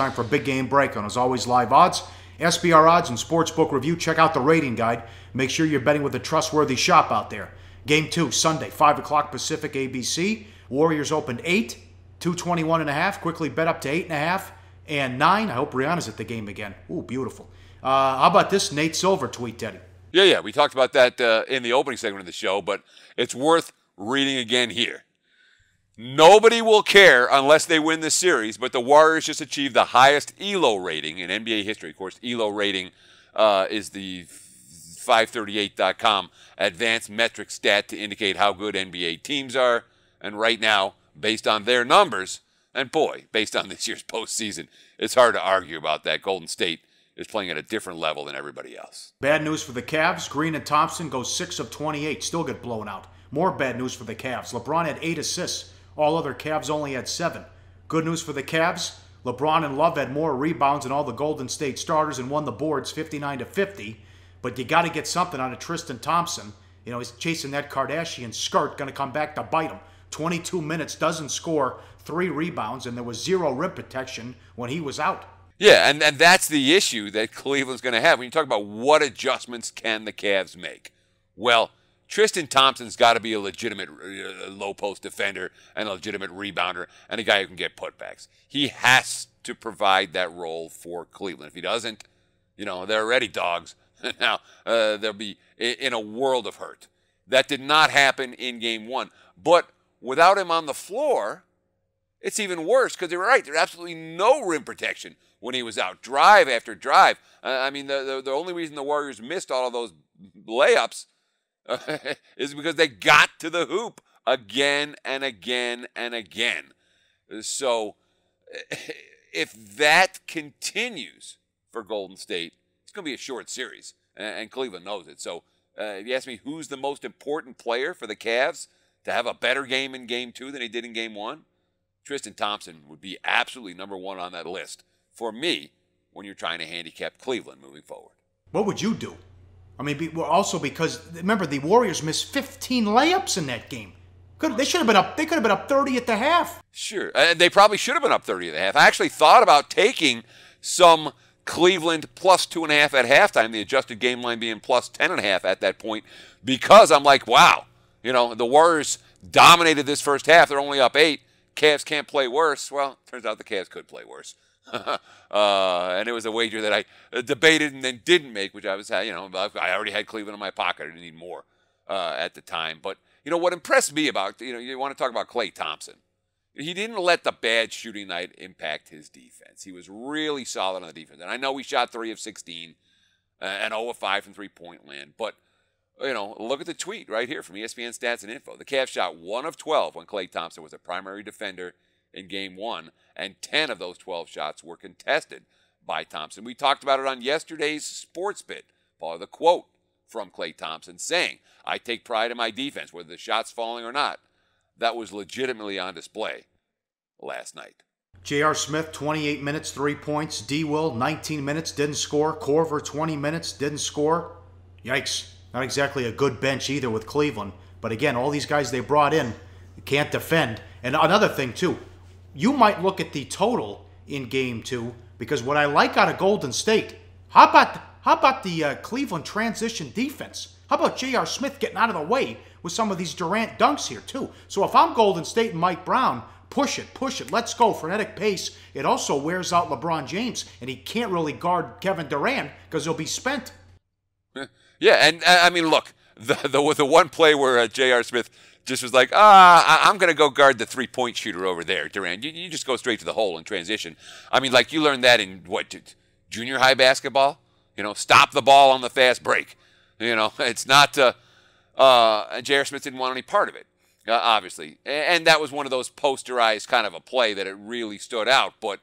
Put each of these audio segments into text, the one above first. time for a big game break on, as always, Live Odds, SBR Odds, and Sportsbook Review. Check out the rating guide. Make sure you're betting with a trustworthy shop out there. Game 2, Sunday, 5 o'clock Pacific, ABC. Warriors opened 8, 221.5. Quickly bet up to 8.5 and 9. I hope Rihanna's at the game again. Ooh, beautiful. How about this Nate Silver tweet, Teddy? Yeah. We talked about that in the opening segment of the show, but it's worth reading again here. Nobody will care unless they win this series, but the Warriors just achieved the highest ELO rating in NBA history. Of course, ELO rating is the 538.com advanced metric stat to indicate how good NBA teams are. And right now, based on their numbers, and boy, based on this year's postseason, it's hard to argue about that. Golden State is playing at a different level than everybody else. Bad news for the Cavs. Green and Thompson go 6 of 28, still get blown out. More bad news for the Cavs. LeBron had 8 assists. All other Cavs only had 7. Good news for the Cavs. LeBron and Love had more rebounds than all the Golden State starters and won the boards 59-50. But you got to get something out of Tristan Thompson. You know, he's chasing that Kardashian skirt, going to come back to bite him. 22 minutes, doesn't score, 3 rebounds, and there was 0 rim protection when he was out. Yeah, and that's the issue that Cleveland's going to have. When you talk about what adjustments can the Cavs make, well, Tristan Thompson's got to be a legitimate low-post defender and a legitimate rebounder and a guy who can get putbacks. He has to provide that role for Cleveland. If he doesn't, you know, they're already dogs. Now, they'll be in a world of hurt. That did not happen in Game 1. But without him on the floor, it's even worse because they're right. There's absolutely no rim protection when he was out. Drive after drive. I mean, the only reason the Warriors missed all of those layups is because they got to the hoop again and again and again. So if that continues for Golden State, it's going to be a short series, and Cleveland knows it. So if you ask me who's the most important player for the Cavs to have a better game in Game 2 than he did in Game 1, Tristan Thompson would be absolutely number 1 on that list for me when you're trying to handicap Cleveland moving forward. What would you do? I mean, also because, remember, the Warriors missed 15 layups in that game. They should have been up. They could have been up 30 at the half. Sure. They probably should have been up 30 at the half. I actually thought about taking some Cleveland plus 2.5 at halftime, the adjusted game line being plus 10.5 at that point, because I'm like, wow, you know, the Warriors dominated this first half. They're only up 8. Cavs can't play worse. Well, turns out the Cavs could play worse. And it was a wager that I debated and then didn't make, which I was, you know, I already had Cleveland in my pocket. I didn't need more at the time. But, you know, what impressed me about, you know, you want to talk about Klay Thompson. He didn't let the bad shooting night impact his defense. He was really solid on the defense. And I know we shot 3 of 16 and 0 of 5 from three-point land. But, you know, look at the tweet right here from ESPN Stats and Info. The Cavs shot 1 of 12 when Klay Thompson was a primary defender in Game 1, and 10 of those 12 shots were contested by Thompson. We talked about it on yesterday's Sports Bit. Follow the quote from Klay Thompson saying, "I take pride in my defense, whether the shot's falling or not." That was legitimately on display last night. J.R. Smith, 28 minutes, 3 points. D-Will, 19 minutes, didn't score. Corver, 20 minutes, didn't score. Yikes. Not exactly a good bench either with Cleveland. But again, all these guys they brought in can't defend. And another thing, too, you might look at the total in Game 2 because what I like out of Golden State, how about the Cleveland transition defense? How about J.R. Smith getting out of the way with some of these Durant dunks here, too? So if I'm Golden State and Mike Brown, push it, let's go, frenetic pace. It also wears out LeBron James, and he can't really guard Kevin Durant because he'll be spent. Yeah, and I mean, look, the one play where J.R. Smith just was like, I'm going to go guard the three-point shooter over there, Durant. You just go straight to the hole in transition. I mean, like, you learned that in, what, junior high basketball? You know, stop the ball on the fast break. You know, it's not J.R. Smith didn't want any part of it, obviously. And that was one of those posterized kind of a play that it really stood out. But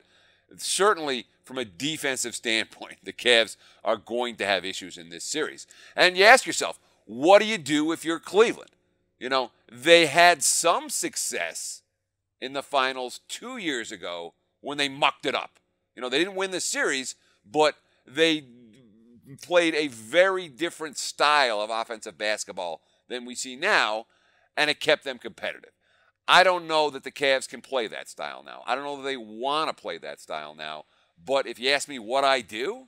certainly from a defensive standpoint, the Cavs are going to have issues in this series. And you ask yourself, what do you do if you're Cleveland? You know, they had some success in the finals 2 years ago when they mucked it up. You know, they didn't win the series, but they played a very different style of offensive basketball than we see now, and it kept them competitive. I don't know that the Cavs can play that style now. I don't know that they want to play that style now, But if you ask me what I do,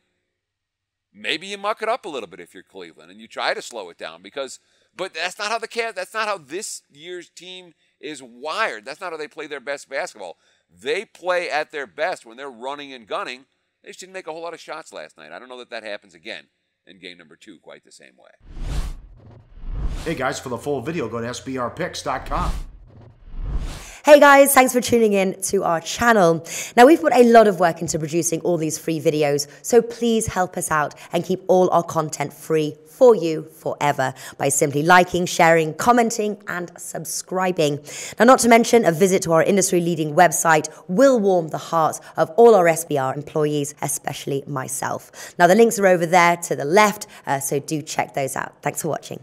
maybe you muck it up a little bit if you're Cleveland and you try to slow it down because, but that's not how the Cavs, that's not how this year's team is wired. That's not how they play their best basketball. They play at their best when they're running and gunning. They just didn't make a whole lot of shots last night. I don't know that that happens again in game number two quite the same way. Hey guys, for the full video, go to sbrpicks.com. Hey guys, thanks for tuning in to our channel. Now we've put a lot of work into producing all these free videos, so please help us out and keep all our content free for you forever by simply liking, sharing, commenting, and subscribing. Now, not to mention, a visit to our industry-leading website will warm the hearts of all our SBR employees, especially myself. Now, the links are over there to the left, so do check those out. Thanks for watching.